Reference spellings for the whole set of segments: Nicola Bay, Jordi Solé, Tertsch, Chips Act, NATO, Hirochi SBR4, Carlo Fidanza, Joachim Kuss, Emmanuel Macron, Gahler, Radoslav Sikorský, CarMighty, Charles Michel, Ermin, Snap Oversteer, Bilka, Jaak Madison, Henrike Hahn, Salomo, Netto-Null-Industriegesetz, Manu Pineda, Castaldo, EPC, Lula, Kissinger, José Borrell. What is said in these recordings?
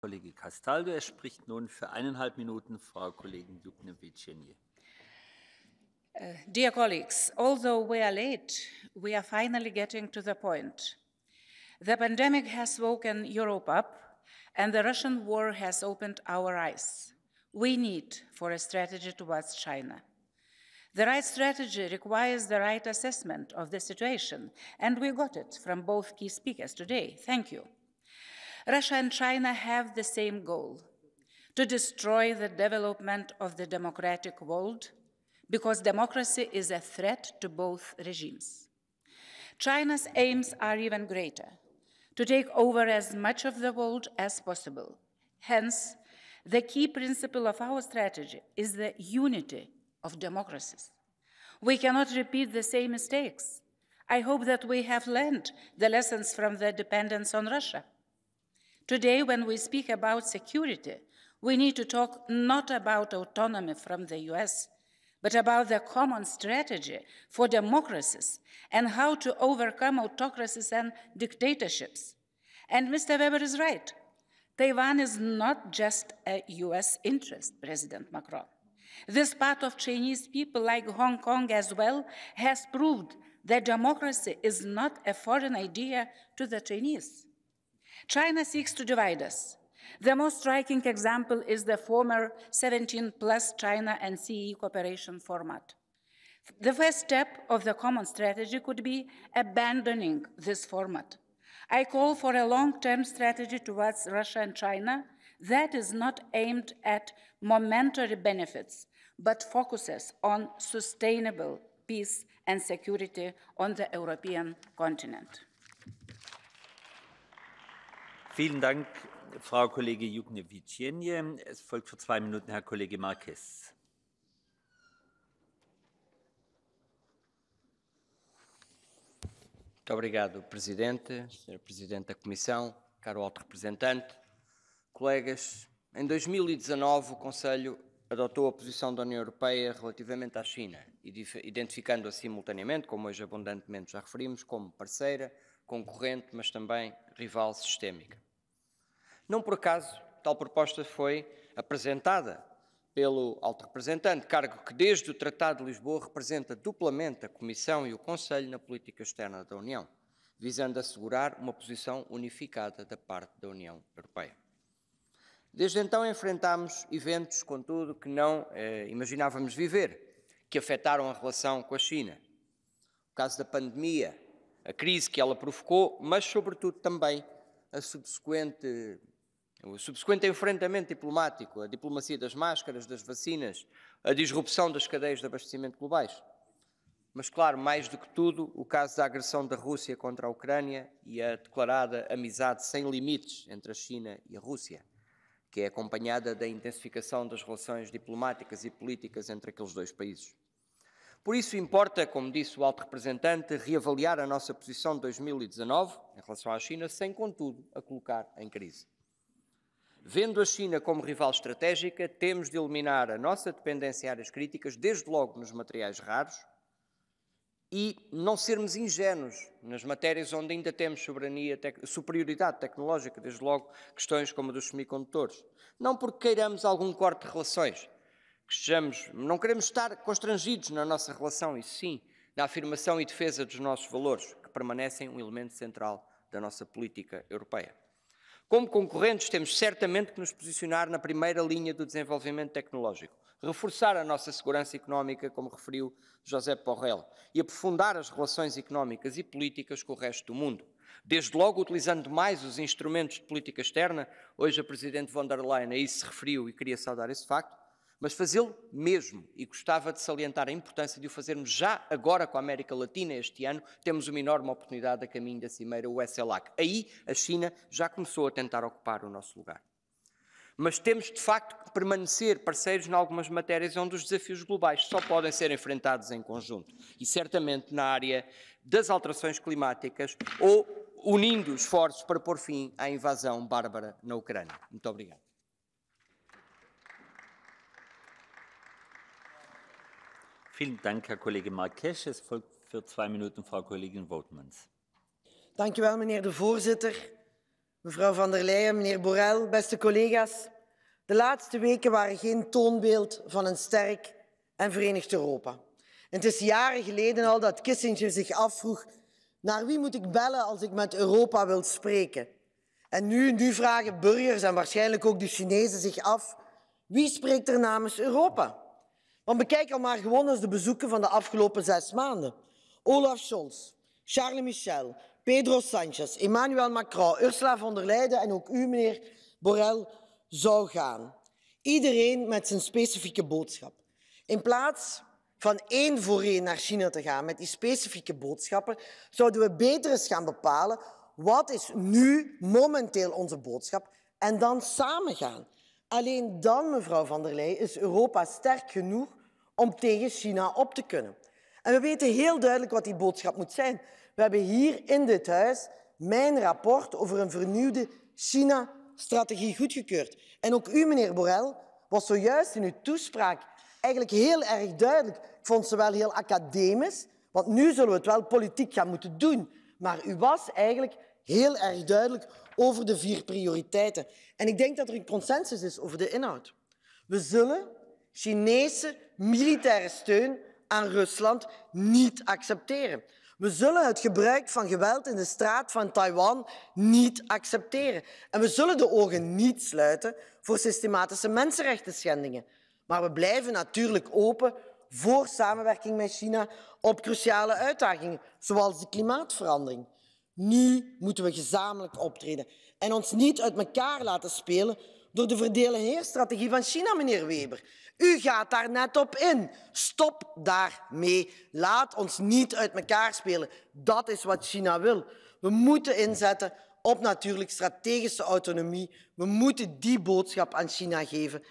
Kollege Castaldo. Es spricht nun für 1,5 Minuten Frau Kollegin Juknevičienė. Dear colleagues, although we are late, we are finally getting to the point. The pandemic has woken Europe up, and the Russian war has opened our eyes. We need for a strategy towards China. The right strategy requires the right assessment of the situation, and we got it from both key speakers today. Thank you. Russia and China have the same goal, to destroy the development of the democratic world, because democracy is a threat to both regimes. China's aims are even greater, to take over as much of the world as possible. Hence, the key principle of our strategy is the unity of democracies. We cannot repeat the same mistakes. I hope that we have learned the lessons from the dependence on Russia. Today, when we speak about security, we need to talk not about autonomy from the US, but about the common strategy for democracies and how to overcome autocracies and dictatorships. And Mr. Weber is right. Taiwan is not just a US interest, President Macron. This part of Chinese people, like Hong Kong as well, has proved that democracy is not a foreign idea to the Chinese. China seeks to divide us. The most striking example is the former 17+ China and CEE cooperation format. The first step of the common strategy could be abandoning this format. I call for a long-term strategy towards Russia and China that is not aimed at momentary benefits, but focuses on sustainable peace and security on the European continent. Vielen Dank, Frau Kollege Juknevičienė. Es folgt für 2 Minuten Herr Kollege Marques. Muito obrigado, Presidente, Sr. Presidente da Comissão, caro Alto Representante, colegas. Em 2019, o Conselho adotou a posição da União Europeia relativamente à China, identificando-a simultaneamente, como hoje abundantemente já referimos, como parceira, concorrente, mas também rival sistémica. Não por acaso, tal proposta foi apresentada pelo Alto Representante, cargo que desde o Tratado de Lisboa representa duplamente a Comissão e o Conselho na política externa da União, visando assegurar uma posição unificada da parte da União Europeia. Desde então enfrentámos eventos, contudo, que não imaginávamos viver, que afetaram a relação com a China. O caso da pandemia, a crise que ela provocou, mas sobretudo também o subsequente enfrentamento diplomático, a diplomacia das máscaras, das vacinas, a disrupção das cadeias de abastecimento globais. Mas, claro, mais do que tudo, o caso da agressão da Rússia contra a Ucrânia e a declarada amizade sem limites entre a China e a Rússia, que é acompanhada da intensificação das relações diplomáticas e políticas entre aqueles dois países. Por isso importa, como disse o Alto Representante, reavaliar a nossa posição de 2019 em relação à China, sem, contudo, a colocar em crise. Vendo a China como rival estratégica, temos de eliminar a nossa dependência em áreas críticas, desde logo nos materiais raros, e não sermos ingênuos nas matérias onde ainda temos superioridade tecnológica, desde logo questões como a dos semicondutores. Não porque queiramos algum corte de relações, não queremos estar constrangidos na nossa relação, e sim na afirmação e defesa dos nossos valores, que permanecem um elemento central da nossa política europeia. Como concorrentes, temos certamente que nos posicionar na primeira linha do desenvolvimento tecnológico, reforçar a nossa segurança económica, como referiu José Borrell, e aprofundar as relações económicas e políticas com o resto do mundo, desde logo utilizando mais os instrumentos de política externa. Hoje a Presidente von der Leyen a isso se referiu e queria saudar esse facto, mas fazê-lo mesmo, e gostava de salientar a importância de o fazermos já agora com a América Latina este ano. Temos uma enorme oportunidade a caminho da Cimeira, o CELAC. Aí a China já começou a tentar ocupar o nosso lugar. Mas temos de facto que permanecer parceiros em algumas matérias onde os desafios globais só podem ser enfrentados em conjunto, e certamente na área das alterações climáticas, ou unindo esforços para pôr fim à invasão bárbara na Ucrânia. Muito obrigado. Vielen Dank, Herr Kollege Marques. Es folgt für 2 Minuten Frau Kollegin Vautmans. Dank u wel, meneer de voorzitter. Mevrouw van der Leyen, meneer Borrell, beste collega's. De laatste weken waren geen toonbeeld van een sterk en verenigd Europa. En het is jaren geleden al dat Kissinger zich afvroeg naar wie moet ik bellen als ik met Europa wil spreken. En nu vragen burgers en waarschijnlijk ook de Chinezen zich af wie spreekt er namens Europa. Want bekijk al maar gewoon eens de bezoeken van de afgelopen 6 maanden. Olaf Scholz, Charles Michel, Pedro Sanchez, Emmanuel Macron, Ursula von der Leyen en ook u, meneer Borrell, zou gaan. Iedereen met zijn specifieke boodschap. In plaats van één voor één naar China te gaan met die specifieke boodschappen, zouden we beter eens gaan bepalen wat is nu momenteel onze boodschap en dan samen gaan. Alleen dan, mevrouw van der Leyen, is Europa sterk genoeg om tegen China op te kunnen. En we weten heel duidelijk wat die boodschap moet zijn. We hebben hier in dit huis mijn rapport over een vernieuwde China-strategie goedgekeurd. En ook u, meneer Borrell, was zojuist in uw toespraak eigenlijk heel erg duidelijk. Ik vond ze wel heel academisch, want nu zullen we het wel politiek gaan moeten doen. Maar u was eigenlijk heel erg duidelijk over de 4 prioriteiten. En ik denk dat er een consensus is over de inhoud. We zullen Chinese militaire steun aan Rusland niet accepteren. We zullen het gebruik van geweld in de straat van Taiwan niet accepteren. En we zullen de ogen niet sluiten voor systematische mensenrechtenschendingen. Maar we blijven natuurlijk open voor samenwerking met China op cruciale uitdagingen, zoals de klimaatverandering. Nu moeten we gezamenlijk optreden en ons niet uit elkaar laten spelen door de verdeel-en-heerstrategie van China, meneer Weber. U gaat daar net op in. Stop daarmee. Laat ons niet uit elkaar spelen. Dat is wat China wil. We moeten inzetten op natuurlijk strategische autonomie. We moeten die boodschap aan China geven.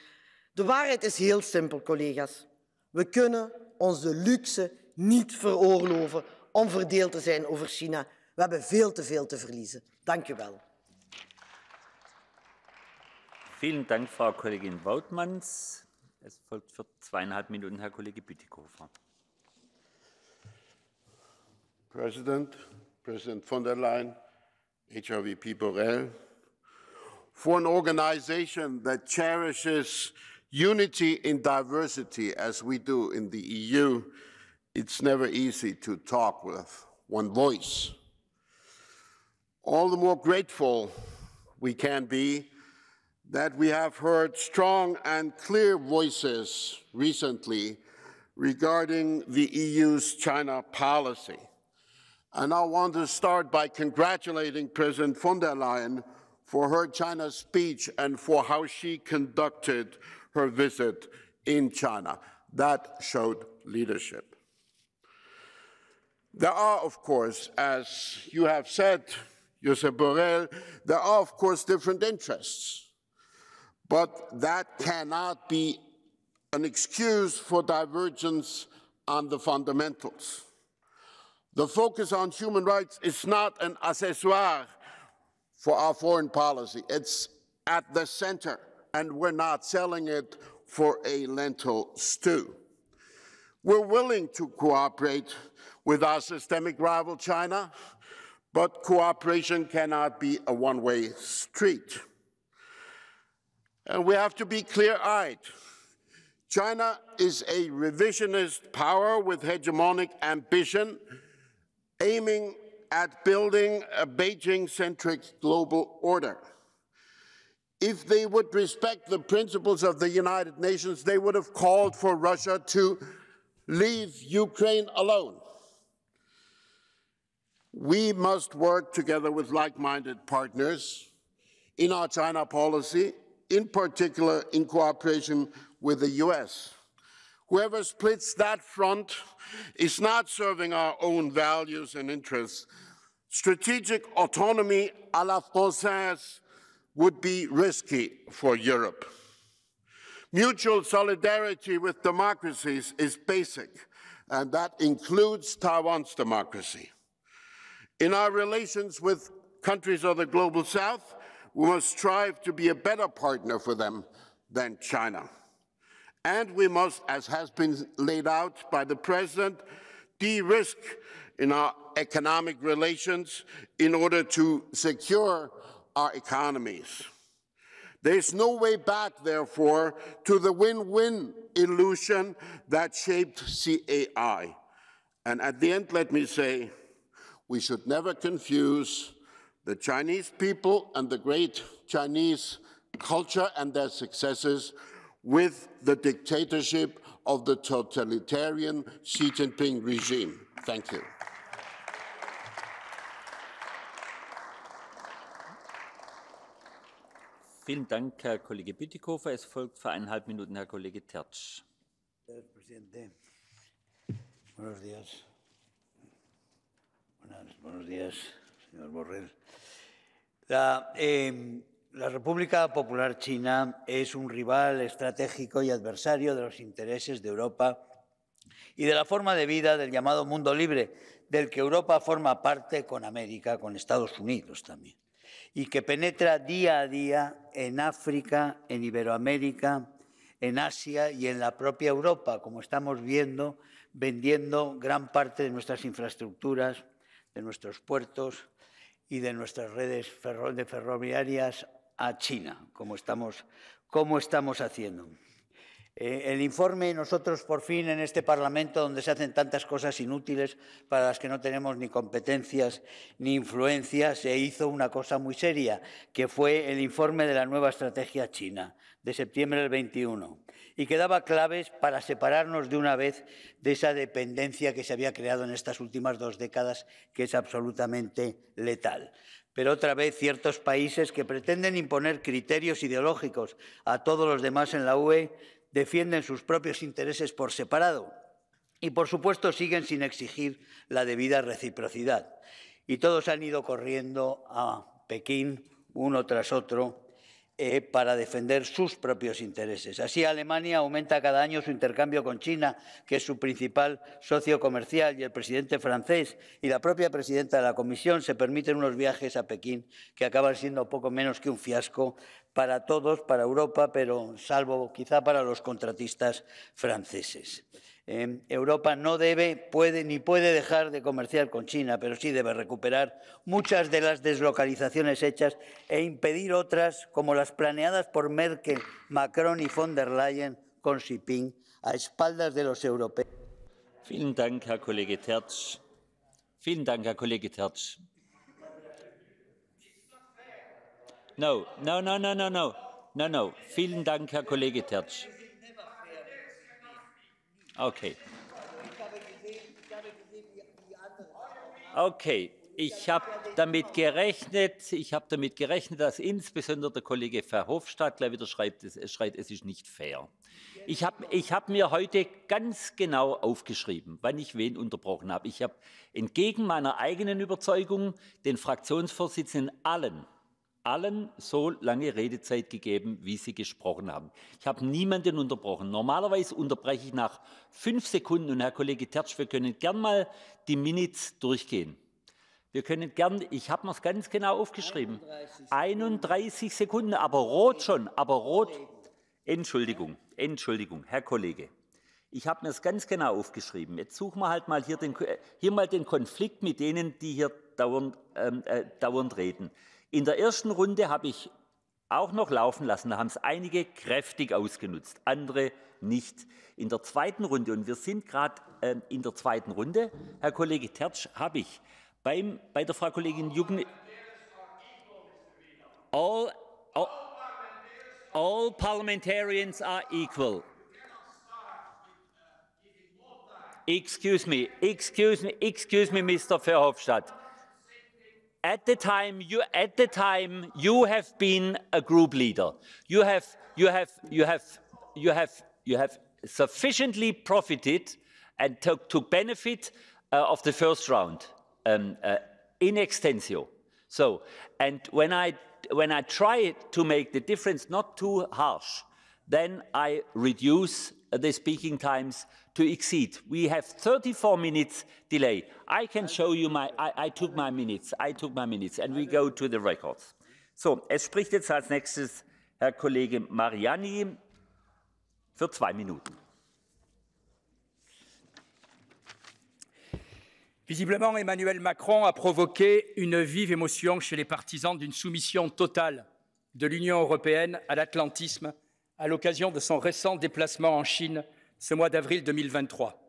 De waarheid is heel simpel, collega's. We kunnen ons de luxe niet veroorloven om verdeeld te zijn over China. We hebben veel te verliezen. Dank u wel. Vielen Dank, Frau Kollegin Vautmans. Es folgt für 2,5 Minuten Herr Kollege Bütikofer. President von der Leyen, HRVP Borrell, for an organization that cherishes unity in diversity as we do in the EU, it's never easy to talk with one voice. All the more grateful we can be that we have heard strong and clear voices recently regarding the EU's China policy. And I want to start by congratulating President von der Leyen for her China speech and for how she conducted her visit in China. That showed leadership. There are, of course, as you have said, José Borrell, there are, of course, different interests. But that cannot be an excuse for divergence on the fundamentals. The focus on human rights is not an accessoire for our foreign policy. It's at the center, and we're not selling it for a lentil stew. We're willing to cooperate with our systemic rival China, but cooperation cannot be a one-way street. And we have to be clear-eyed. China is a revisionist power with hegemonic ambition, aiming at building a Beijing-centric global order. If they would respect the principles of the United Nations, they would have called for Russia to leave Ukraine alone. We must work together with like-minded partners in our China policy, in particular in cooperation with the US. Whoever splits that front is not serving our own values and interests. Strategic autonomy à la française would be risky for Europe. Mutual solidarity with democracies is basic, and that includes Taiwan's democracy. In our relations with countries of the Global South, we must strive to be a better partner for them than China. And we must, as has been laid out by the President, de-risk in our economic relations in order to secure our economies. There is no way back, therefore, to the win-win illusion that shaped CAI. And at the end, let me say, we should never confuse the Chinese people and the great Chinese culture and their successes with the dictatorship of the totalitarian Xi Jinping regime. Thank you. Vielen Dank, Herr Kollege Bütikofer. Es folgt für 1,5 Minuten Herr Kollege Tertsch. Herr Präsident, buenos días. Buenos días, señor Borrell. La República Popular China es un rival estratégico y adversario de los intereses de Europa y de la forma de vida del llamado mundo libre, del que Europa forma parte con América, con Estados Unidos también, y que penetra día a día en África, en Iberoamérica, en Asia y en la propia Europa, como estamos viendo, vendiendo gran parte de nuestras infraestructuras, de nuestros puertos y de nuestras redes ferroviarias a China, como estamos haciendo. El informe, nosotros por fin en este Parlamento, donde se hacen tantas cosas inútiles para las que no tenemos ni competencias ni influencia, se hizo una cosa muy seria, que fue el informe de la nueva estrategia china, de septiembre del 21, y que daba claves para separarnos de una vez de esa dependencia que se había creado en estas últimas 2 décadas, que es absolutamente letal. Pero otra vez ciertos países que pretenden imponer criterios ideológicos a todos los demás en la UE defienden sus propios intereses por separado y, por supuesto, siguen sin exigir la debida reciprocidad. Y todos han ido corriendo a Pekín, uno tras otro, para defender sus propios intereses. Así, Alemania aumenta cada año su intercambio con China, que es su principal socio comercial, y el presidente francés y la propia presidenta de la Comisión se permiten unos viajes a Pekín que acaban siendo poco menos que un fiasco para todos, para Europa, pero salvo quizá para los contratistas franceses. Europa no debe, puede ni puede dejar de comerciar con China, pero sí debe recuperar muchas de las deslocalizaciones hechas e impedir otras, como las planeadas por Merkel, Macron y von der Leyen con Xi Jinping, a espaldas de los europeos. Vielen Dank, Herr Kollege Tertsch. Vielen Dank, Herr Kollege Tertsch. No. Vielen Dank, Herr Kollege Tertsch. Okay. Ich habe damit gerechnet, dass insbesondere der Kollege Verhofstadt gleich wieder schreit, es ist nicht fair. Ich hab mir heute ganz genau aufgeschrieben, wann ich wen unterbrochen habe. Ich habe entgegen meiner eigenen Überzeugung den Fraktionsvorsitzenden allen so lange Redezeit gegeben, wie sie gesprochen haben. Ich habe niemanden unterbrochen. Normalerweise unterbreche ich nach 5 Sekunden. Und Herr Kollege Tertsch, wir können gern mal die Minutes durchgehen. Wir können gern, ich habe mir es ganz genau aufgeschrieben, 31 Sekunden, aber rot schon, aber rot. Entschuldigung, Herr Kollege. Ich habe mir es ganz genau aufgeschrieben. Jetzt suchen wir halt mal hier mal den Konflikt mit denen, die hier dauernd reden. In der ersten Runde habe ich auch noch laufen lassen, da haben es einige kräftig ausgenutzt, andere nicht. In der zweiten Runde, und wir sind gerade in der zweiten Runde, Herr Kollege Tertsch, habe ich bei der Frau Kollegin Juknevičienė. All parliamentarians are equal. Excuse me, Mr. Verhofstadt. At the time you have been a group leader. You have sufficiently profited and took benefit of the first round in extensio. So, and when I try to make the difference not too harsh, then I reduce the speaking times to exceed. We have 34 minutes delay. I can show you my. I took my minutes, and we go to the records. So, es spricht jetzt als nächstes Herr Kollege Mariani für 2 Minuten. Visiblement, Emmanuel Macron a provoqué une vive émotion chez les partisans d'une soumission totale de l'Union européenne à l'atlantisme à l'occasion de son récent déplacement en Chine ce mois d'avril 2023.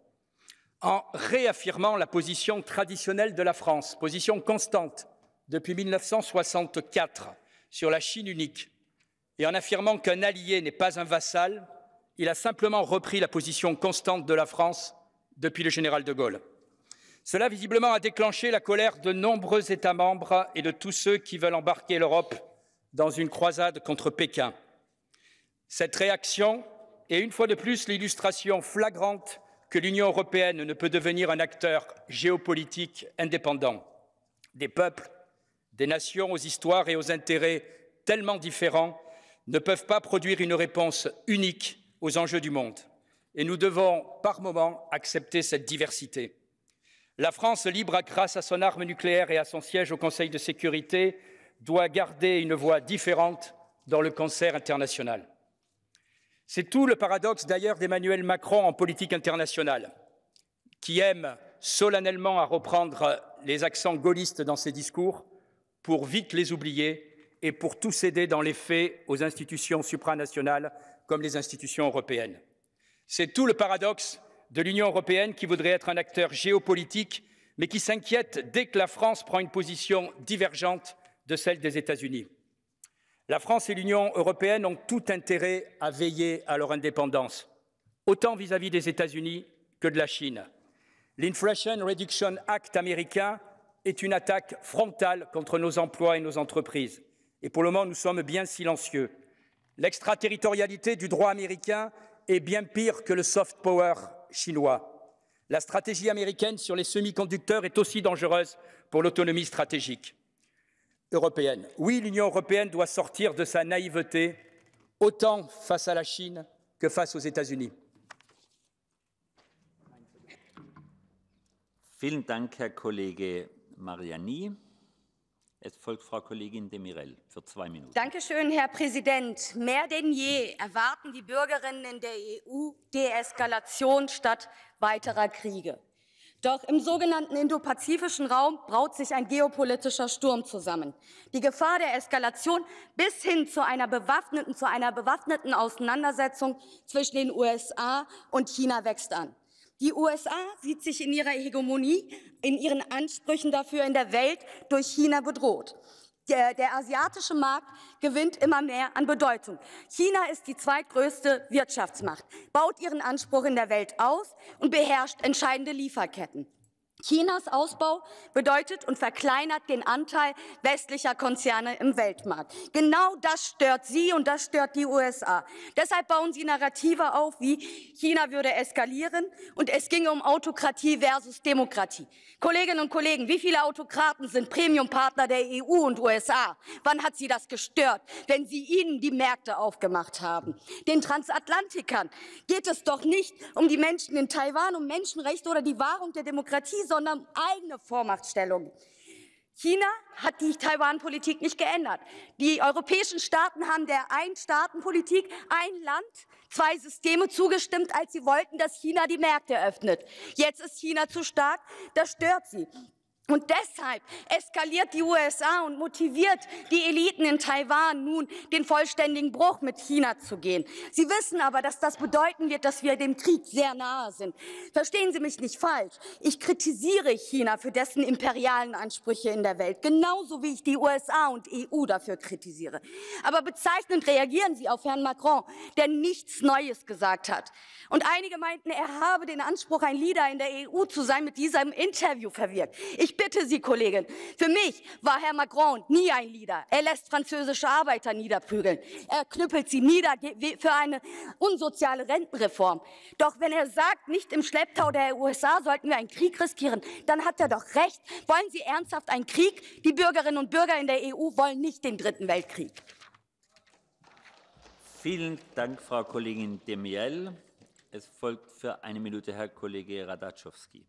En réaffirmant la position traditionnelle de la France, position constante depuis 1964 sur la Chine unique, et en affirmant qu'un allié n'est pas un vassal, il a simplement repris la position constante de la France depuis le général de Gaulle. Cela, visiblement, a déclenché la colère de nombreux États membres et de tous ceux qui veulent embarquer l'Europe dans une croisade contre Pékin. Cette réaction est une fois de plus l'illustration flagrante que l'Union européenne ne peut devenir un acteur géopolitique indépendant. Des peuples, des nations aux histoires et aux intérêts tellement différents ne peuvent pas produire une réponse unique aux enjeux du monde. Et nous devons, par moments, accepter cette diversité. La France libre, grâce à son arme nucléaire et à son siège au Conseil de sécurité, doit garder une voix différente dans le concert international. C'est tout le paradoxe d'ailleurs d'Emmanuel Macron en politique internationale, qui aime solennellement à reprendre les accents gaullistes dans ses discours pour vite les oublier et pour tout céder dans les faits aux institutions supranationales comme les institutions européennes. C'est tout le paradoxe de l'Union européenne qui voudrait être un acteur géopolitique, mais qui s'inquiète dès que la France prend une position divergente de celle des États-Unis. La France et l'Union européenne ont tout intérêt à veiller à leur indépendance, autant vis-à-vis des États-Unis que de la Chine. L'Inflation Reduction Act américain est une attaque frontale contre nos emplois et nos entreprises. Et pour le moment, nous sommes bien silencieux. L'extraterritorialité du droit américain est bien pire que le soft power chinois. La stratégie américaine sur les semi-conducteurs est aussi dangereuse pour l'autonomie stratégique européenne. Oui, l'Union européenne doit sortir de sa naïveté, autant face à la Chine que face aux États-Unis. Vielen Dank, Herr Kollege Mariani. Es folgt Frau Kollegin Demirel für 2 Minuten. Dankeschön, Herr Präsident. Mehr denn je erwarten die Bürgerinnen in der EU Deeskalation statt weiterer Kriege. Doch im sogenannten indopazifischen Raum braut sich ein geopolitischer Sturm zusammen. Die Gefahr der Eskalation bis hin zu einer bewaffneten Auseinandersetzung zwischen den USA und China wächst an. Die USA sieht sich in ihrer Hegemonie, in ihren Ansprüchen dafür in der Welt durch China bedroht. Der asiatische Markt gewinnt immer mehr an Bedeutung. China ist die zweitgrößte Wirtschaftsmacht, baut ihren Anspruch in der Welt aus und beherrscht entscheidende Lieferketten. Chinas Ausbau bedeutet und verkleinert den Anteil westlicher Konzerne im Weltmarkt. Genau das stört sie und das stört die USA. Deshalb bauen sie Narrative auf, wie China würde eskalieren und es ginge um Autokratie versus Demokratie. Kolleginnen und Kollegen, wie viele Autokraten sind Premiumpartner der EU und USA? Wann hat sie das gestört, wenn sie ihnen die Märkte aufgemacht haben? Den Transatlantikern geht es doch nicht um die Menschen in Taiwan, um Menschenrechte oder die Wahrung der Demokratie, sondern eigene Vormachtstellung. China hat die Taiwan-Politik nicht geändert. Die europäischen Staaten haben der Ein-Staaten-Politik, ein Land, zwei Systeme zugestimmt, als sie wollten, dass China die Märkte öffnet. Jetzt ist China zu stark, das stört sie. Und deshalb eskaliert die USA und motiviert die Eliten in Taiwan nun, den vollständigen Bruch mit China zu gehen. Sie wissen aber, dass das bedeuten wird, dass wir dem Krieg sehr nahe sind. Verstehen Sie mich nicht falsch. Ich kritisiere China für dessen imperialen Ansprüche in der Welt, genauso wie ich die USA und EU dafür kritisiere. Aber bezeichnend reagieren Sie auf Herrn Macron, der nichts Neues gesagt hat. Und einige meinten, er habe den Anspruch, ein Leader in der EU zu sein, mit diesem Interview verwirkt. Ich bitte Sie, Kollegin, für mich war Herr Macron nie ein Leader. Er lässt französische Arbeiter niederprügeln. Er knüppelt sie nieder für eine unsoziale Rentenreform. Doch wenn er sagt, nicht im Schlepptau der USA sollten wir einen Krieg riskieren, dann hat er doch recht. Wollen Sie ernsthaft einen Krieg? Die Bürgerinnen und Bürger in der EU wollen nicht den Dritten Weltkrieg. Vielen Dank, Frau Kollegin Demirel. Es folgt für 1 Minute Herr Kollege Radačovský.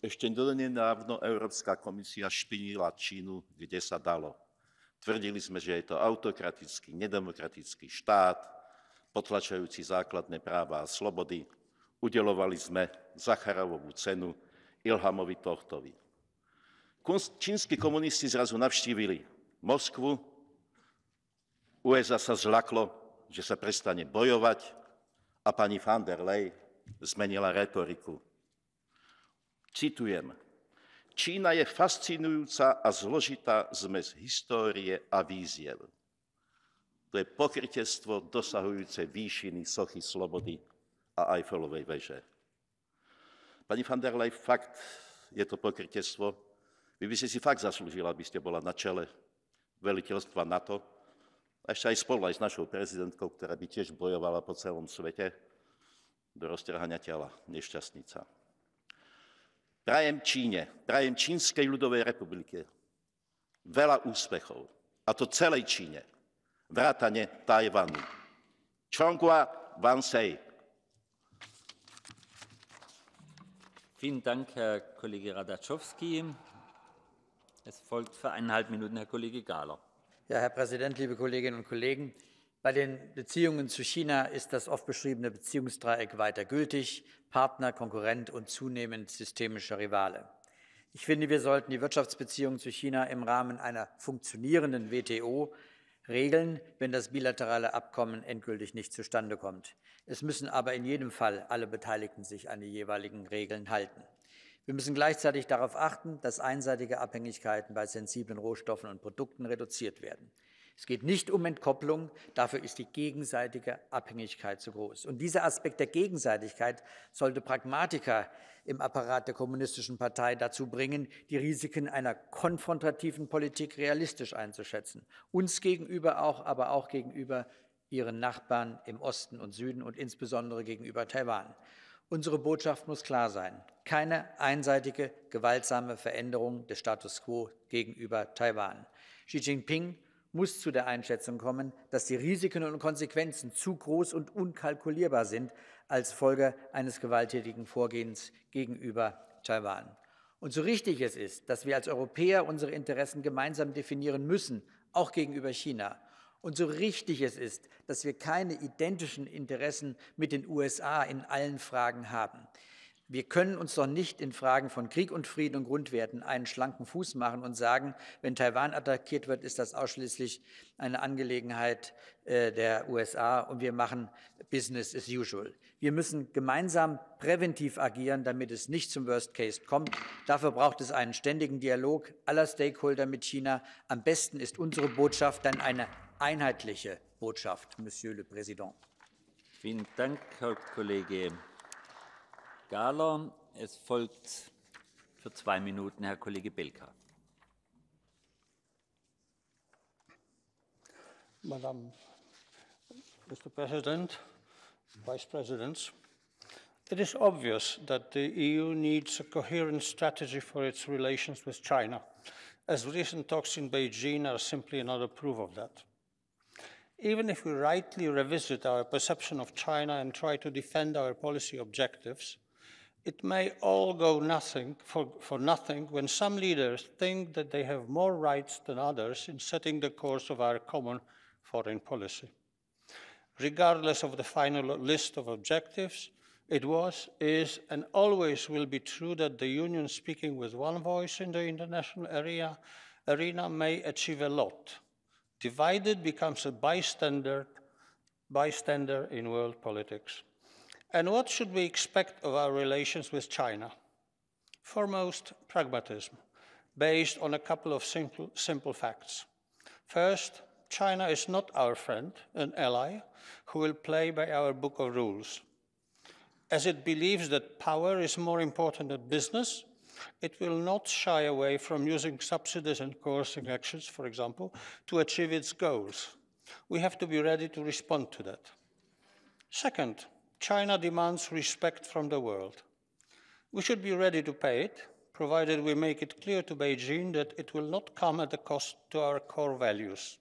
Ešte donedávno Európska komisia špinila Čínu, kde sa dalo. Tvrdili sme, že je to autokratický, nedemokratický štát, potlačajúci základné práva a slobody, Udeľovali sme Zacharovovú cenu Ilhamovi Tohtovi. Čínski komunisti zrazu navštívili Moskvu, USA sa zľaklo, že sa prestane bojovať a pani von der Leyen zmenila retoriku. Citujem. Čína je fascinujúca a zložitá zmes histórie a víziev. To je pokrytectvo dosahujúce výšiny sochy slobody a Eiffelovej veže. Pani von der Leyen, fakt je to pokrytectvo. Vy by ste si fakt zaslúžila, aby ste bola na čele veliteľstva NATO a ešte aj spolu aj s našou prezidentkou, ktorá by tiež bojovala po celom svete do roztrhania tela nešťastnica. Prajem Číne, prajem Čínskej ľudovej republike veľa úspechov, a to celej Číne, vrátane Tajvanu. Čongua Vansei. Vielen Dank, Herr Kollege Radačovský. Es folgt für 1,5 Minuten Herr Kollege Gahler. Ja, Herr Präsident, liebe Kolleginnen und Kollegen! Bei den Beziehungen zu China ist das oft beschriebene Beziehungsdreieck weiter gültig: Partner, Konkurrent und zunehmend systemischer Rivale. Ich finde, wir sollten die Wirtschaftsbeziehungen zu China im Rahmen einer funktionierenden WTO regeln, wenn das bilaterale Abkommen endgültig nicht zustande kommt. Es müssen aber in jedem Fall alle Beteiligten sich an die jeweiligen Regeln halten. Wir müssen gleichzeitig darauf achten, dass einseitige Abhängigkeiten bei sensiblen Rohstoffen und Produkten reduziert werden. Es geht nicht um Entkopplung, dafür ist die gegenseitige Abhängigkeit zu groß. Und dieser Aspekt der Gegenseitigkeit sollte Pragmatiker im Apparat der Kommunistischen Partei dazu bringen, die Risiken einer konfrontativen Politik realistisch einzuschätzen. Uns gegenüber auch, aber auch gegenüber ihren Nachbarn im Osten und Süden und insbesondere gegenüber Taiwan. Unsere Botschaft muss klar sein: Keine einseitige, gewaltsame Veränderung des Status quo gegenüber Taiwan. Xi Jinping muss zu der Einschätzung kommen, dass die Risiken und Konsequenzen zu groß und unkalkulierbar sind als Folge eines gewalttätigen Vorgehens gegenüber Taiwan. Und so richtig es ist, dass wir als Europäer unsere Interessen gemeinsam definieren müssen, auch gegenüber China. Und so richtig es ist, dass wir keine identischen Interessen mit den USA in allen Fragen haben. Wir können uns doch nicht in Fragen von Krieg und Frieden und Grundwerten einen schlanken Fuß machen und sagen, wenn Taiwan attackiert wird, ist das ausschließlich eine Angelegenheit der USA und wir machen Business as usual. Wir müssen gemeinsam präventiv agieren, damit es nicht zum Worst Case kommt. Dafür braucht es einen ständigen Dialog aller Stakeholder mit China. Am besten ist unsere Botschaft dann eine einheitliche Botschaft, Monsieur le Président. Vielen Dank, Herr Kollege Gahler. Es folgt für 2 Minuten Herr Kollege Bilka. Madam, Mr. President, Vice Presidents, it is obvious that the EU needs a coherent strategy for its relations with China, as recent talks in Beijing are simply another proof of that. Even if we rightly revisit our perception of China and try to defend our policy objectives, it may all go for nothing when some leaders think that they have more rights than others in setting the course of our common foreign policy. Regardless of the final list of objectives, it was, is, and always will be true that the Union, speaking with one voice in the international arena may achieve a lot. Divided becomes a bystander in world politics. And what should we expect of our relations with China? Foremost, pragmatism, based on a couple of simple facts. First, China is not our friend, an ally, who will play by our book of rules. As it believes that power is more important than business, it will not shy away from using subsidies and coercive actions, for example, to achieve its goals. We have to be ready to respond to that. Second, China demands respect from the world. We should be ready to pay it, provided we make it clear to Beijing that it will not come at a cost to our core values.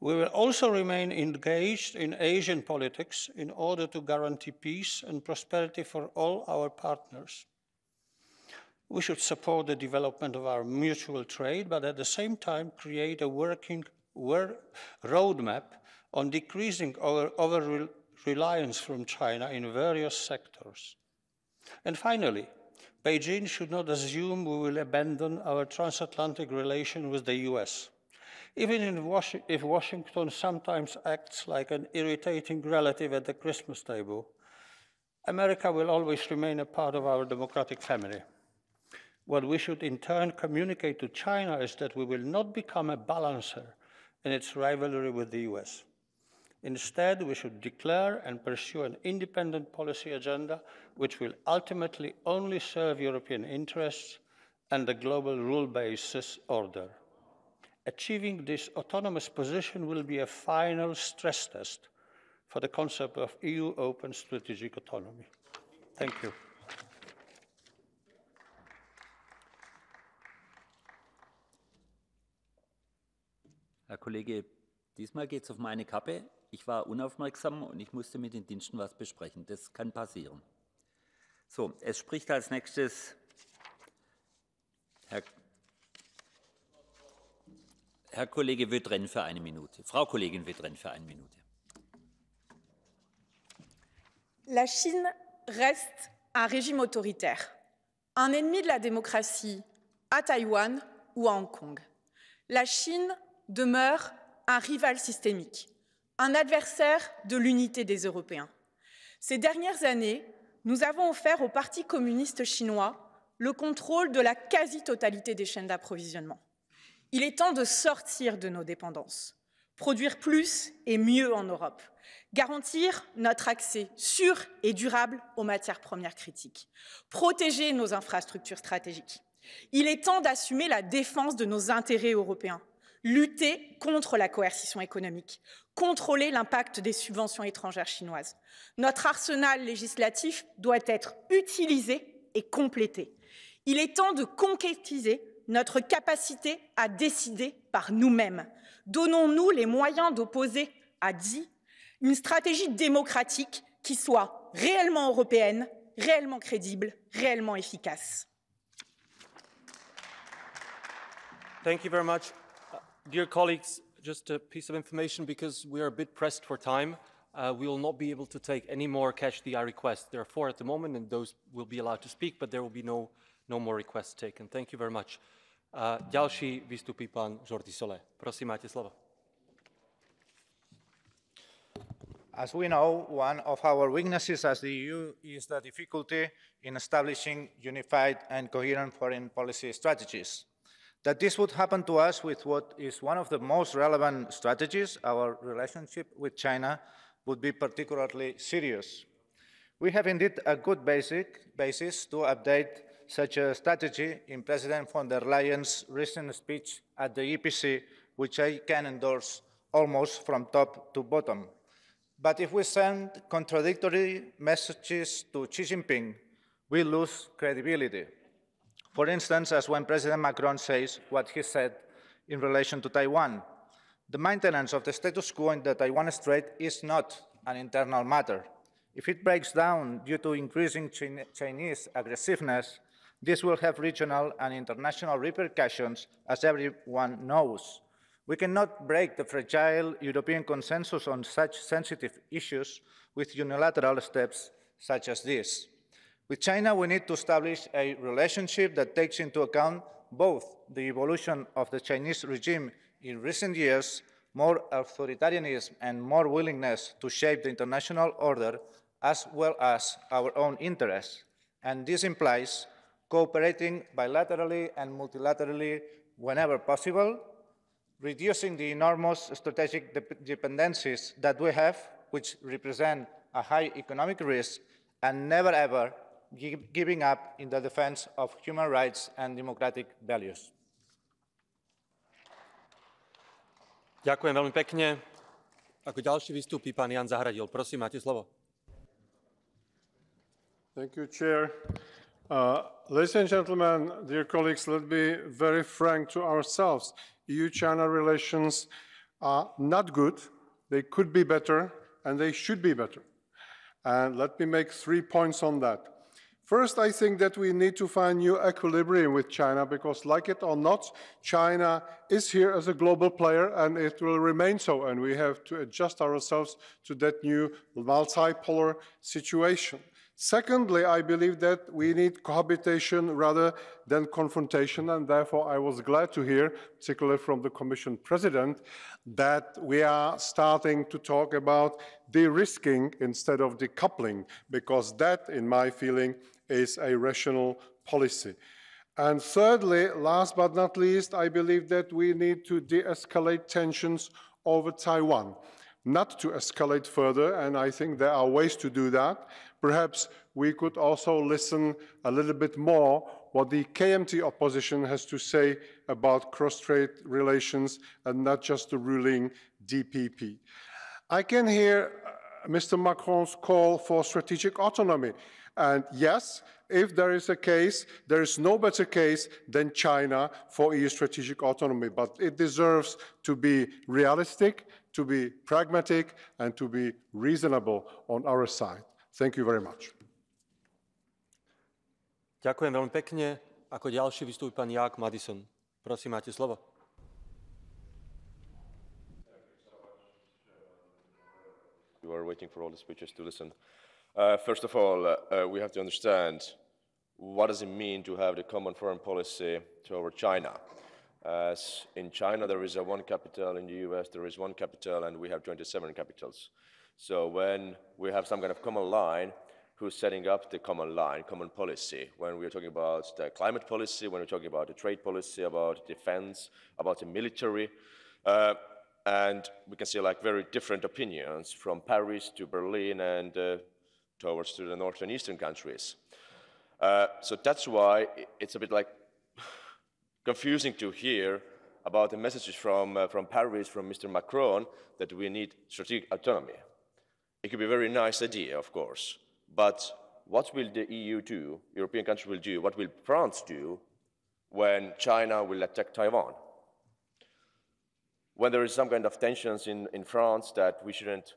We will also remain engaged in Asian politics in order to guarantee peace and prosperity for all our partners. We should support the development of our mutual trade, but at the same time create a working roadmap on decreasing our over reliance from China in various sectors. And finally, Beijing should not assume we will abandon our transatlantic relation with the US. Even if Washington sometimes acts like an irritating relative at the Christmas table, America will always remain a part of our democratic family. What we should in turn communicate to China is that we will not become a balancer in its rivalry with the US. Instead, we should declare and pursue an independent policy agenda which will ultimately only serve European interests and the global rule-based order. Achieving this autonomous position will be a final stress test for the concept of EU open strategic autonomy. Thank you. Herr Kollege, diesmal geht es auf meine Kappe. Ich war unaufmerksam und ich musste mit den Diensten was besprechen. Das kann passieren. So, es spricht als nächstes Herr Kollege Wittren für eine Minute. Frau Kollegin Wittren für eine Minute. La Chine reste un régime autoritaire, un ennemi de la démocratie à Taïwan ou à Hong Kong. La Chine demeure un rival systémique, un adversaire de l'unité des Européens. Ces dernières années, nous avons offert au Parti communiste chinois le contrôle de la quasi-totalité des chaînes d'approvisionnement. Il est temps de sortir de nos dépendances, produire plus et mieux en Europe, garantir notre accès sûr et durable aux matières premières critiques, protéger nos infrastructures stratégiques. Il est temps d'assumer la défense de nos intérêts européens, lutter contre la coercition économique, contrôler l'impact des subventions étrangères chinoises. Notre arsenal législatif doit être utilisé et complété. Il est temps de concrétiser notre capacité à décider par nous-mêmes. Donnons-nous les moyens d'opposer à Xi une stratégie démocratique qui soit réellement européenne, réellement crédible, réellement efficace. Thank you very much. Dear colleagues, just a piece of information because we are a bit pressed for time. We will not be able to take any more Catch the Eye requests. There are 4 at the moment and those will be allowed to speak, but there will be no more requests taken. Thank you very much. Ďalší vystupí pán Jordi Solé. Prosím, máte slovo. As we know, one of our weaknesses as the EU is the difficulty in establishing unified and coherent foreign policy strategies. That this would happen to us with what is one of the most relevant strategies, our relationship with China, would be particularly serious. We have indeed a good basis to update such a strategy in President von der Leyen's recent speech at the EPC, which I can endorse almost from top to bottom. But if we send contradictory messages to Xi Jinping, we lose credibility. For instance, as when President Macron says what he said in relation to Taiwan. The maintenance of the status quo in the Taiwan Strait is not an internal matter. If it breaks down due to increasing Chinese aggressiveness, this will have regional and international repercussions, as everyone knows. We cannot break the fragile European consensus on such sensitive issues with unilateral steps such as this. With China, we need to establish a relationship that takes into account both the evolution of the Chinese regime in recent years, more authoritarianism and more willingness to shape the international order, as well as our own interests. And this implies cooperating bilaterally and multilaterally whenever possible, reducing the enormous strategic dependencies that we have, which represent a high economic risk, and never ever giving up in the defense of human rights and democratic values. Ďakujem veľmi pekne. Ako ďalší vystúpi pán Jan Zahradil. Prosím, máte slovo. Thank you, Chair. Ladies and gentlemen, dear colleagues, let's be very frank to ourselves. EU-China relations are not good. They could be better, and they should be better. And let me make 3 points on that. First, I think that we need to find new equilibrium with China because, like it or not, China is here as a global player and it will remain so, and we have to adjust ourselves to that new multipolar situation. Secondly, I believe that we need cohabitation rather than confrontation, and therefore I was glad to hear, particularly from the Commission President, that we are starting to talk about de-risking instead of decoupling, because that, in my feeling, is a rational policy. And thirdly, last but not least, I believe that we need to de-escalate tensions over Taiwan, not to escalate further, and I think there are ways to do that. Perhaps we could also listen a little bit more what the KMT opposition has to say about cross-strait relations and not just the ruling DPP. I can hear Mr. Macron's call for strategic autonomy. And yes, if there is a case, there is no better case than China for EU strategic autonomy. But it deserves to be realistic, to be pragmatic, and to be reasonable on our side. Thank you very much. Ďakujem veľmi pekne. Ako ďalší vystúpi pán Jaak Madison. Prosím, máte slovo. You are waiting for all the speeches to listen. First of all, we have to understand what does it mean to have the common foreign policy toward China. As in China, there is one capital, in the US, there is one capital, and we have 27 capitals. So when we have some kind of common line, who's setting up the common line, common policy? When we're talking about the climate policy, when we're talking about the trade policy, about defense, about the military, and we can see like very different opinions from Paris to Berlin and towards to the north and eastern countries. So that's why it's a bit like confusing to hear about the messages from Paris, from Mr. Macron, that we need strategic autonomy. It could be a very nice idea, of course, but what will the EU do, European countries will do, what will France do when China will attack Taiwan? When there is some kind of tensions in France that we shouldn't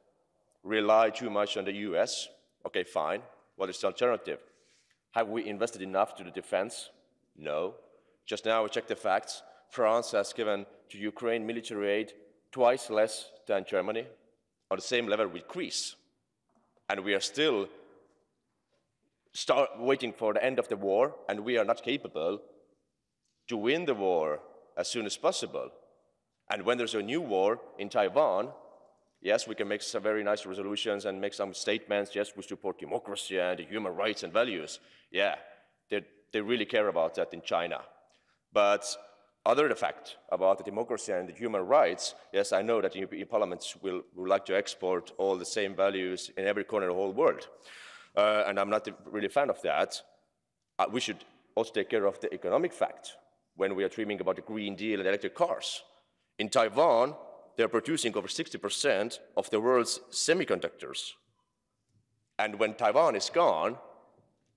rely too much on the US, okay, fine, what is the alternative? Have we invested enough to the defense? No. Just now we checked the facts. France has given to Ukraine military aid twice less than Germany, on the same level with Greece, and we are still waiting for the end of the war, and we are not capable to win the war as soon as possible. And when there's a new war in Taiwan, yes, we can make some very nice resolutions and make some statements, yes, we support democracy and human rights and values. Yeah, they really care about that in China. But other than the fact about the democracy and the human rights, yes, I know that European parliaments will like to export all the same values in every corner of the whole world. And I'm not really a fan of that. We should also take care of the economic fact when we are dreaming about the Green Deal and electric cars. In Taiwan, they're producing over 60% of the world's semiconductors. And when Taiwan is gone,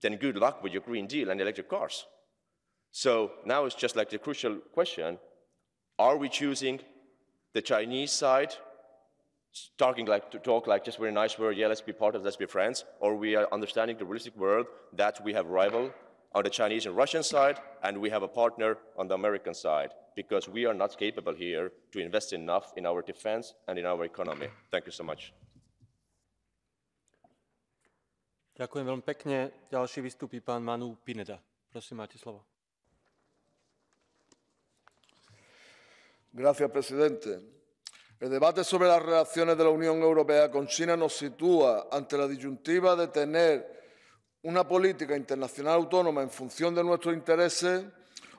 then good luck with your Green Deal and electric cars. So now it's just like the crucial question, are we choosing the Chinese side, talking like, to talk like just very nice word, yeah, let's be part of, let's be friends, or we are understanding the realistic world that we have rival on the Chinese and Russian side, and we have a partner on the American side, because we are not capable here to invest enough in our defense and in our economy. Thank you so much. Ďakujem veľmi pekne. Ďalší vystúpi pán Manu Pineda. Prosím, máte slovo. Gracias, presidente. El debate sobre las relaciones de la Unión Europea con China nos sitúa ante la disyuntiva de tener una política internacional autónoma en función de nuestros intereses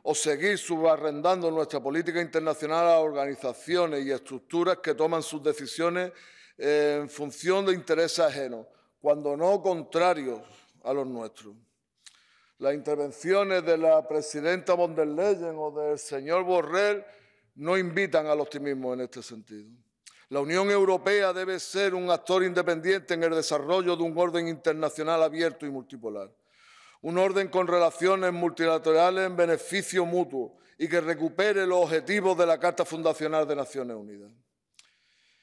o seguir subarrendando nuestra política internacional a organizaciones y estructuras que toman sus decisiones en función de intereses ajenos, cuando no contrarios a los nuestros. Las intervenciones de la presidenta von der Leyen o del señor Borrell no invitan al optimismo en este sentido. La Unión Europea debe ser un actor independiente en el desarrollo de un orden internacional abierto y multipolar, un orden con relaciones multilaterales en beneficio mutuo y que recupere los objetivos de la Carta Fundacional de Naciones Unidas.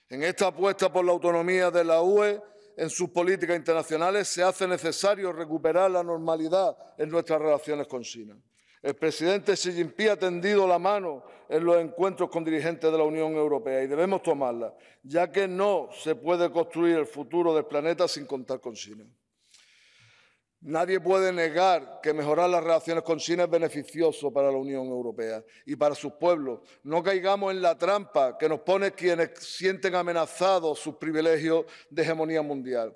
En esta apuesta por la autonomía de la UE en sus políticas internacionales, se hace necesario recuperar la normalidad en nuestras relaciones con China. El presidente Xi Jinping ha tendido la mano en los encuentros con dirigentes de la Unión Europea y debemos tomarla, ya que no se puede construir el futuro del planeta sin contar con China. Nadie puede negar que mejorar las relaciones con China es beneficioso para la Unión Europea y para sus pueblos. No caigamos en la trampa que nos pone quienes sienten amenazados sus privilegios de hegemonía mundial.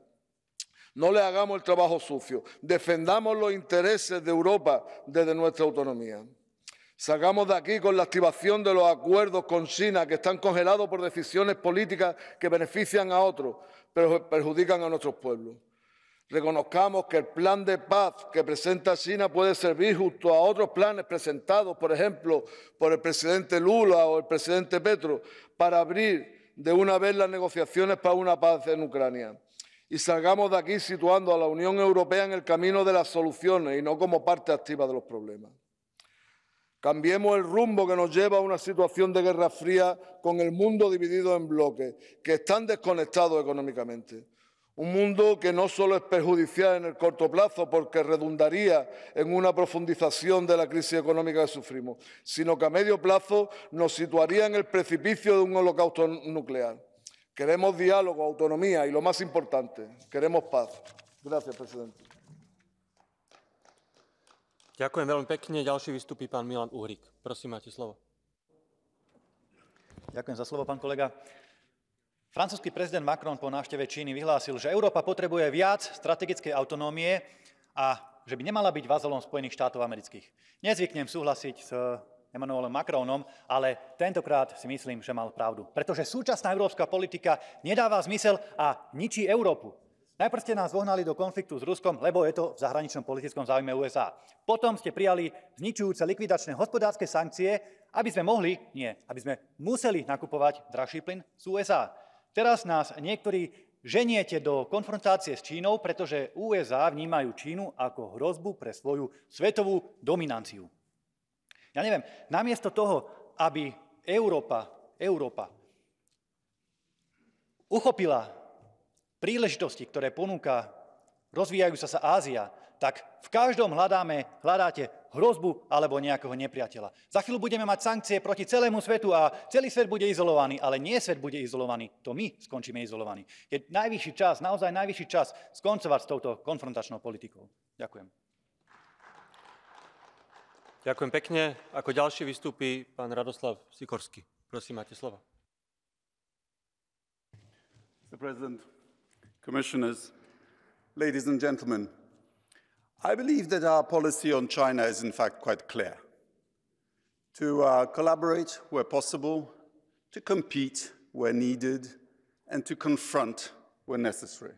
No le hagamos el trabajo sucio. Defendamos los intereses de Europa desde nuestra autonomía. Salgamos de aquí con la activación de los acuerdos con China que están congelados por decisiones políticas que benefician a otros, pero perjudican a nuestros pueblos. Reconozcamos que el plan de paz que presenta China puede servir junto a otros planes presentados, por ejemplo, por el presidente Lula o el presidente Petro, para abrir de una vez las negociaciones para una paz en Ucrania. Y salgamos de aquí situando a la Unión Europea en el camino de las soluciones y no como parte activa de los problemas. Cambiemos el rumbo que nos lleva a una situación de guerra fría con el mundo dividido en bloques, que están desconectados económicamente. Un mundo que no solo es perjudicial en el corto plazo porque redundaría en una profundización de la crisis económica que sufrimos, sino que a medio plazo nos situaría en el precipicio de un holocausto nuclear. Queremos diálogo, autonomía y, lo más importante, queremos paz. Gracias, presidente. Ďakujem veľmi pekne. Ďalší vystupí pán Milan Uhrík. Prosím, máte slovo. Ďakujem za slovo, pán kolega. Francúzsky prezident Macron po návšteve Číny vyhlásil, že Európa potrebuje viac strategickej autonómie a že by nemala byť vazalom Spojených štátov amerických. Nezvyknem súhlasiť s Emmanuelom Macronom, ale tentokrát si myslím, že mal pravdu. Pretože súčasná európska politika nedáva zmysel a ničí Európu. Najprv ste nás vohnali do konfliktu s Ruskom, lebo je to v zahraničnom politickom záujme USA. Potom ste prijali zničujúce likvidačné hospodárske sankcie, aby sme mohli, aby sme museli nakupovať drahší plyn z USA. Teraz nás niektorí ženiete do konfrontácie s Čínou, pretože USA vnímajú Čínu ako hrozbu pre svoju svetovú dominanciu. Ja neviem, namiesto toho, aby Európa uchopila príležitosti, ktoré ponúka rozvíjajúca sa Ázia, tak v každom hľadáte hrozbu alebo nejakého nepriateľa. Za chvíľu budeme mať sankcie proti celému svetu a celý svet bude izolovaný, ale nie svet bude izolovaný, to my skončíme izolovaní. Je najvyšší čas, naozaj najvyšší čas skoncovať s touto konfrontačnou politikou. Ďakujem. Ďakujem pekne. Ako ďalší vystúpi pán Radoslav Sikorský. Prosím, máte slovo. Mr. President, Commissioners, ladies and gentlemen, I believe that our policy on China is in fact quite clear. To collaborate where possible, to compete where needed, and to confront where necessary.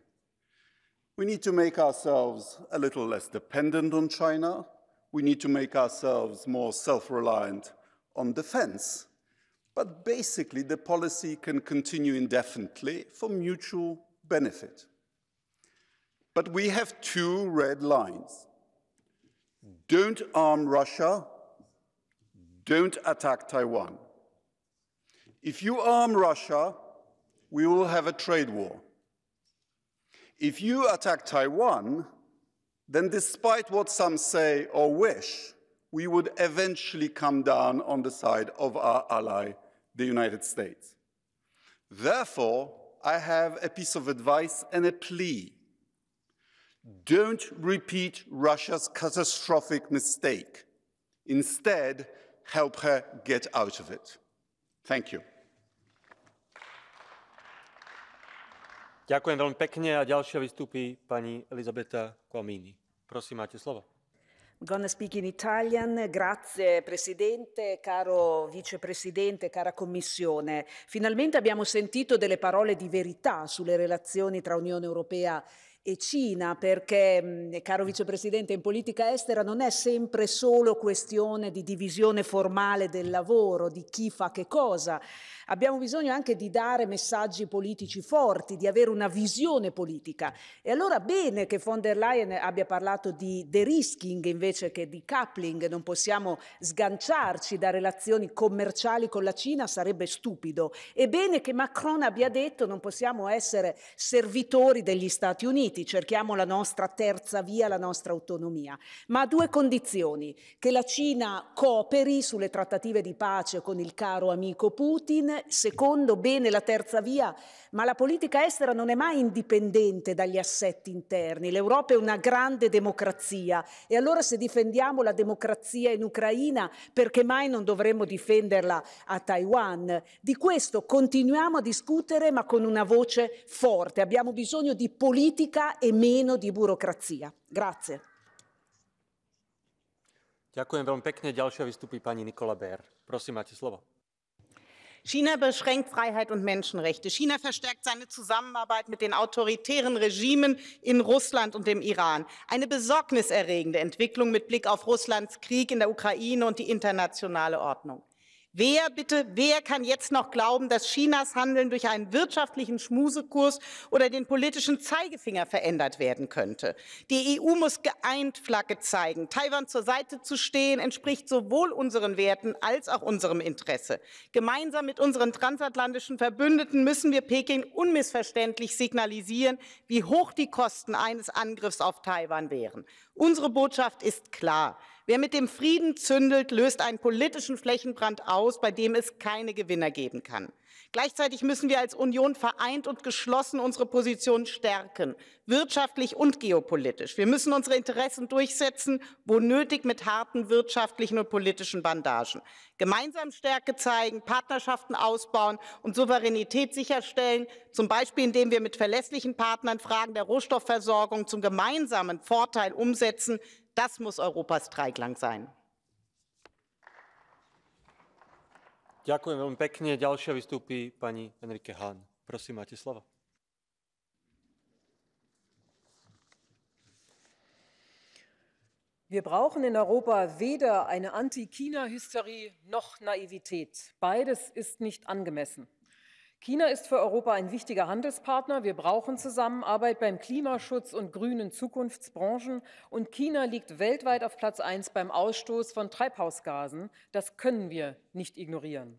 We need to make ourselves a little less dependent on China. We need to make ourselves more self-reliant on defense. But basically, the policy can continue indefinitely for mutual benefit. But we have two red lines. Don't arm Russia, don't attack Taiwan. If you arm Russia, we will have a trade war. If you attack Taiwan, then despite what some say or wish, we would eventually come down on the side of our ally, the United States. Therefore, I have a piece of advice and a plea. Don't repeat Russia's catastrophic mistake. Instead, help her get out of it. Thank you. Ďakujem veľmi pekne a ďalšia vystúpi pani Elisabetta Quamini. Prosím, máte slovo. I'm going to speak in Italian. Grazie Presidente, caro Vicepresidente, cara Commissione. Finalmente abbiamo sentito delle parole di verità sulle relazioni tra Unione Europea e Cina, perché, caro Vicepresidente, in politica estera non è sempre solo questione di divisione formale del lavoro, di chi fa che cosa. abbiamo bisogno anche di dare messaggi politici forti, di avere una visione politica. E allora bene che von der Leyen abbia parlato di de-risking invece che di coupling, non possiamo sganciarci da relazioni commerciali con la Cina, sarebbe stupido. E bene che Macron abbia detto non possiamo essere servitori degli Stati Uniti, cerchiamo la nostra terza via, la nostra autonomia. Ma a due condizioni, che la Cina cooperi sulle trattative di pace con il caro amico Putin, secondo bene la terza via, ma la politica estera non è mai indipendente dagli assetti interni, l'Europa è una grande democrazia e allora se difendiamo la democrazia in Ucraina perché mai non dovremmo difenderla a Taiwan? Di questo continuiamo a discutere ma con una voce forte, abbiamo bisogno di politica e meno di burocrazia. Grazie. Ďakujem veľmi pekne. Ďalšia vystupí pani Nikola Bér. Prosím, máte slovo. China beschränkt Freiheit und Menschenrechte. China verstärkt seine Zusammenarbeit mit den autoritären Regimen in Russland und dem Iran. Eine besorgniserregende Entwicklung mit Blick auf Russlands Krieg in der Ukraine und die internationale Ordnung. Wer bitte, wer kann jetzt noch glauben, dass Chinas Handeln durch einen wirtschaftlichen Schmusekurs oder den politischen Zeigefinger verändert werden könnte? Die EU muss geeint Flagge zeigen. Taiwan zur Seite zu stehen, entspricht sowohl unseren Werten als auch unserem Interesse. Gemeinsam mit unseren transatlantischen Verbündeten müssen wir Peking unmissverständlich signalisieren, wie hoch die Kosten eines Angriffs auf Taiwan wären. Unsere Botschaft ist klar. Wer mit dem Frieden zündelt, löst einen politischen Flächenbrand aus, bei dem es keine Gewinner geben kann. Gleichzeitig müssen wir als Union vereint und geschlossen unsere Position stärken, wirtschaftlich und geopolitisch. Wir müssen unsere Interessen durchsetzen, wo nötig mit harten wirtschaftlichen und politischen Bandagen. Gemeinsam Stärke zeigen, Partnerschaften ausbauen und Souveränität sicherstellen, zum Beispiel indem wir mit verlässlichen Partnern Fragen der Rohstoffversorgung zum gemeinsamen Vorteil umsetzen. Das muss Europas Dreiklang sein. Ďakujem veľmi pekne. Ďalšia vystúpi pani Henrike Hahn. Prosím, máte slovo. Wir brauchen in Europa weder eine Anti-China-Hysterie noch Naivität. Beides ist nicht angemessen. China ist für Europa ein wichtiger Handelspartner. Wir brauchen Zusammenarbeit beim Klimaschutz und grünen Zukunftsbranchen. Und China liegt weltweit auf Platz 1 beim Ausstoß von Treibhausgasen. Das können wir nicht ignorieren.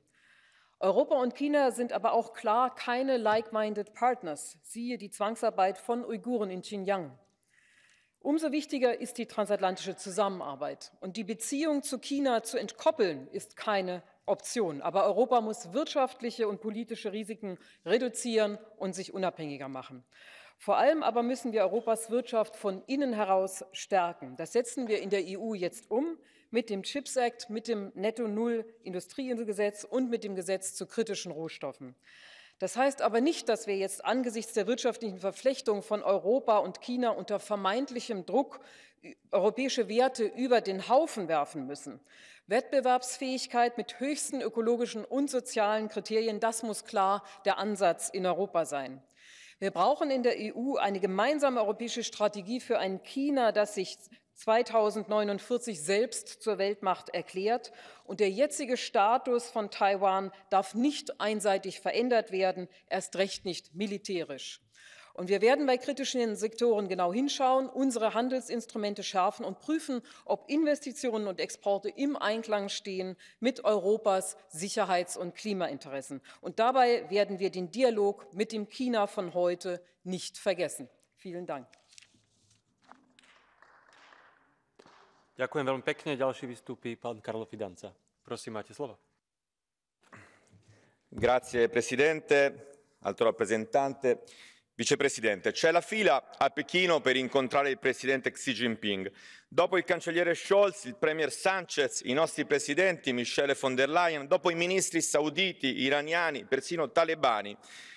Europa und China sind aber auch klar keine like-minded Partners. Siehe die Zwangsarbeit von Uiguren in Xinjiang. Umso wichtiger ist die transatlantische Zusammenarbeit. Und die Beziehung zu China zu entkoppeln, ist keine Option. Aber Europa muss wirtschaftliche und politische Risiken reduzieren und sich unabhängiger machen. Vor allem aber müssen wir Europas Wirtschaft von innen heraus stärken. Das setzen wir in der EU jetzt um mit dem Chips Act, mit dem Netto-Null-Industriegesetz und mit dem Gesetz zu kritischen Rohstoffen. Das heißt aber nicht, dass wir jetzt angesichts der wirtschaftlichen Verflechtung von Europa und China unter vermeintlichem Druck europäische Werte über den Haufen werfen müssen. Wettbewerbsfähigkeit mit höchsten ökologischen und sozialen Kriterien, das muss klar der Ansatz in Europa sein. Wir brauchen in der EU eine gemeinsame europäische Strategie für ein China, das sich 2049 selbst zur Weltmacht erklärt. Und der jetzige Status von Taiwan darf nicht einseitig verändert werden, erst recht nicht militärisch. Und wir werden bei kritischen Sektoren genau hinschauen, unsere Handelsinstrumente schärfen und prüfen, ob Investitionen und Exporte im Einklang stehen mit Europas Sicherheits- und Klimainteressen. Und dabei werden wir den Dialog mit dem China von heute nicht vergessen. Vielen Dank. Ďakujem veľmi pekne. Ďalší vystúpi pán Carlo Fidanza. Prosím, máte slovo. Grazie Presidente, alto rappresentante, vicepresidente. C'è la fila a Pechino per incontrare il presidente Xi Jinping. Dopo il cancelliere Scholz, il premier Sanchez, i nostri presidenti Michel e von der Leyen, dopo i ministri sauditi, iraniani, persino talebani,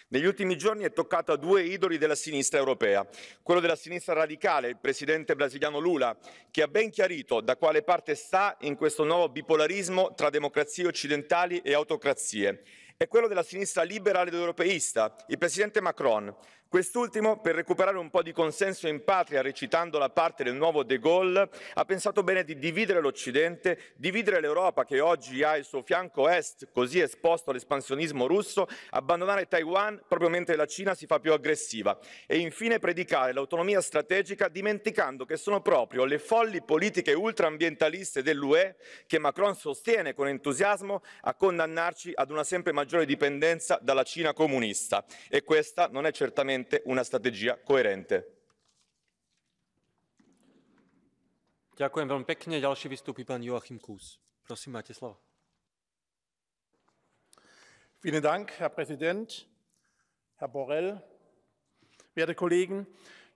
negli ultimi giorni è toccato a due idoli della sinistra europea, quello della sinistra radicale, il presidente brasiliano Lula, che ha ben chiarito da quale parte sta in questo nuovo bipolarismo tra democrazie occidentali e autocrazie, e quello della sinistra liberale ed europeista, il presidente Macron, Quest'ultimo, per recuperare un po' di consenso in patria, recitando la parte del nuovo De Gaulle, ha pensato bene di dividere l'Occidente, dividere l'Europa che oggi ha il suo fianco est così esposto all'espansionismo russo, abbandonare Taiwan proprio mentre la Cina si fa più aggressiva e infine predicare l'autonomia strategica dimenticando che sono proprio le folli politiche ultraambientaliste dell'UE che Macron sostiene con entusiasmo a condannarci ad una sempre maggiore dipendenza dalla Cina comunista. E questa non è certamente una strategia koherentná. Ďakujem veľmi pekne. Ďalší vystúpi pán Joachim Kuss. Prosím, máte slovo. Vielen Dank, Herr Präsident, Herr Borrell, werte Kollegen.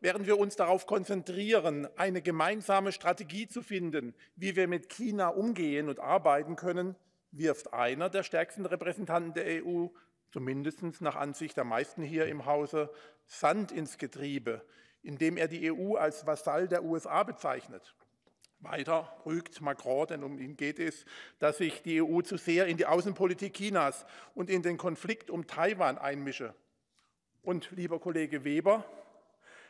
Während wir uns darauf konzentrieren, eine gemeinsame Strategie zu finden, wie wir mit China umgehen und arbeiten können, wirft einer der stärksten Repräsentanten der EU, zumindest nach Ansicht der meisten hier im Hause, Sand ins Getriebe, indem er die EU als Vasall der USA bezeichnet. Weiter rügt Macron, denn um ihn geht es, dass sich die EU zu sehr in die Außenpolitik Chinas und in den Konflikt um Taiwan einmische. Und, lieber Kollege Weber,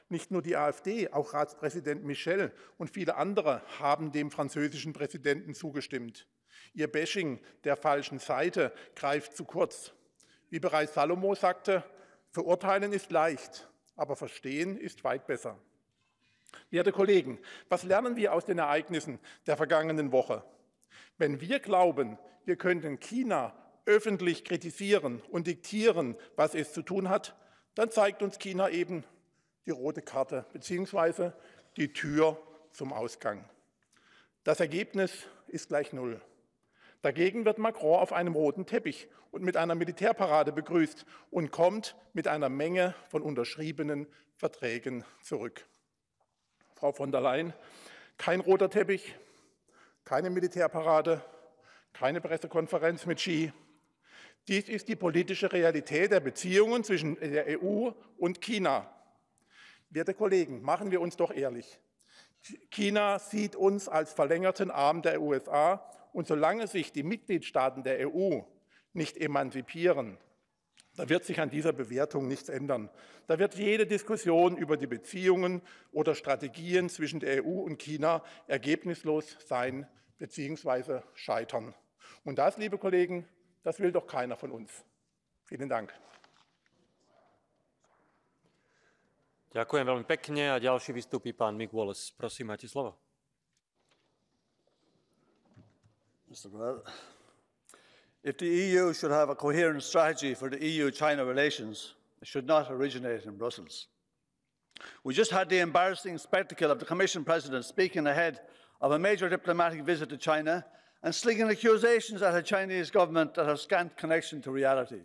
nicht nur die AfD, auch Ratspräsident Michel und viele andere haben dem französischen Präsidenten zugestimmt. Ihr Bashing der falschen Seite greift zu kurz. Wie bereits Salomo sagte, verurteilen ist leicht, aber verstehen ist weit besser. Werte Kollegen, was lernen wir aus den Ereignissen der vergangenen Woche? Wenn wir glauben, wir könnten China öffentlich kritisieren und diktieren, was es zu tun hat, dann zeigt uns China eben die rote Karte bzw. die Tür zum Ausgang. Das Ergebnis ist gleich Null. Dagegen wird Macron auf einem roten Teppich und mit einer Militärparade begrüßt und kommt mit einer Menge von unterschriebenen Verträgen zurück. Frau von der Leyen, kein roter Teppich, keine Militärparade, keine Pressekonferenz mit Xi. Dies ist die politische Realität der Beziehungen zwischen der EU und China. Werte Kollegen, machen wir uns doch ehrlich. China sieht uns als verlängerten Arm der USA. Und solange sich die Mitgliedstaaten der EU nicht emanzipieren, da wird sich an dieser Bewertung nichts ändern. Da wird jede Diskussion über die Beziehungen oder Strategien zwischen der EU und China ergebnislos sein bzw. scheitern. Und das, liebe Kollegen, das will doch keiner von uns. Vielen Dank. Ďakujem veľmi pekne a ďalší vystúpi pán Mick Wallace. Prosím, máte slovo. Mr. Borrell, if the EU should have a coherent strategy for the EU-China relations, it should not originate in Brussels. We just had the embarrassing spectacle of the Commission President speaking ahead of a major diplomatic visit to China and slinging accusations at a Chinese government that have scant connection to reality.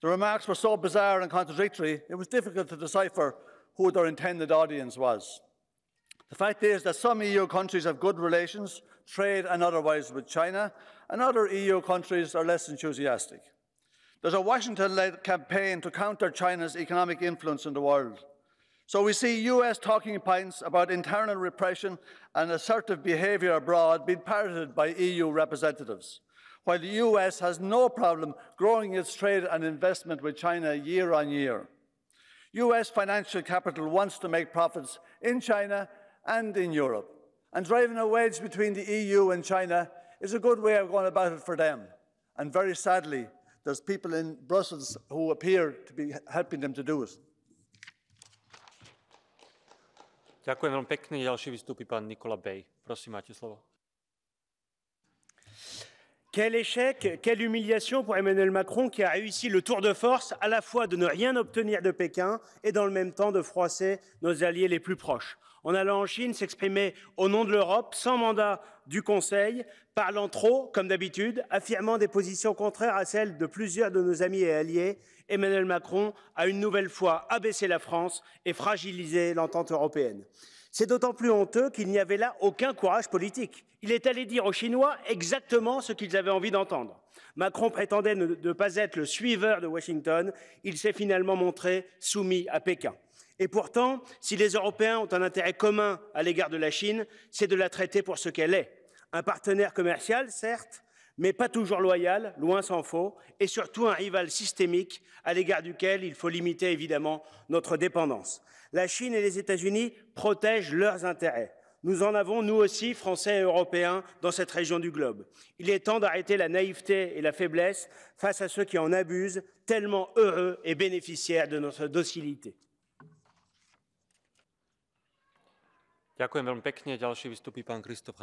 The remarks were so bizarre and contradictory, it was difficult to decipher who their intended audience was. The fact is that some EU countries have good relations, trade and otherwise, with China, and other EU countries are less enthusiastic. There's a Washington-led campaign to counter China's economic influence in the world. So we see US talking points about internal repression and assertive behaviour abroad being parroted by EU representatives, while the US has no problem growing its trade and investment with China year on year. US financial capital wants to make profits in China and in Europe. And driving a wedge between the EU and China is a good way of going about it for them. And very sadly, there's people in Brussels who appear to be helping them to do it. Ďakujem veľmi pekne. Ďalší vystúpi pán Nicola Bay. Prosím, máte slovo. Quel échec, quelle humiliation pour Emmanuel Macron qui a réussi le tour de force à la fois de ne rien obtenir de Pékin et dans le même temps de froisser nos alliés les plus proches. En allant en Chine s'exprimer au nom de l'Europe, sans mandat du Conseil, parlant trop, comme d'habitude, affirmant des positions contraires à celles de plusieurs de nos amis et alliés, Emmanuel Macron a une nouvelle fois abaissé la France et fragilisé l'entente européenne. C'est d'autant plus honteux qu'il n'y avait là aucun courage politique. Il est allé dire aux Chinois exactement ce qu'ils avaient envie d'entendre. Macron prétendait ne pas être le suiveur de Washington. Il s'est finalement montré soumis à Pékin. Et pourtant, si les Européens ont un intérêt commun à l'égard de la Chine, c'est de la traiter pour ce qu'elle est. Un partenaire commercial, certes, mais pas toujours loyal, loin s'en faut, et surtout un rival systémique à l'égard duquel il faut limiter évidemment notre dépendance. La Chine et les États-Unis protègent leurs intérêts. Nous en avons, nous aussi, Français et Européens, dans cette région du globe. Il est temps d'arrêter la naïveté et la faiblesse face à ceux qui en abusent, tellement heureux et bénéficiaires de notre docilité. Ďakujem veľmi pekne. Ďalší vystupí pán Kristof.